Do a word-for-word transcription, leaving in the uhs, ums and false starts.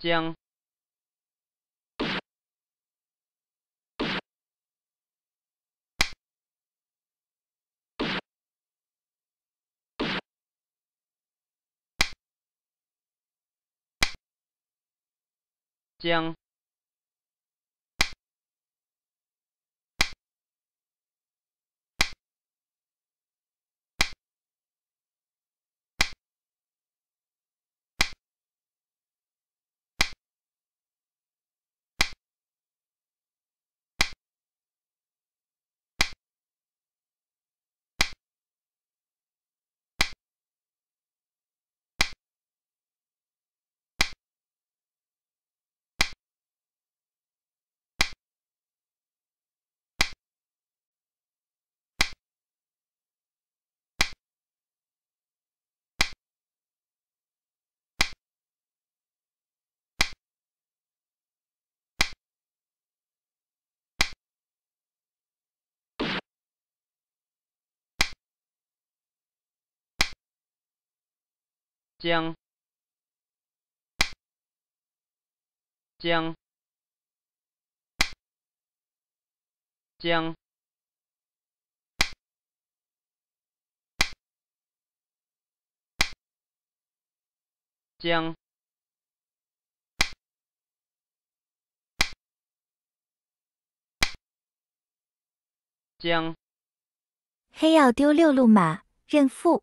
将将。 将将将将将黑曜丢六路马认负。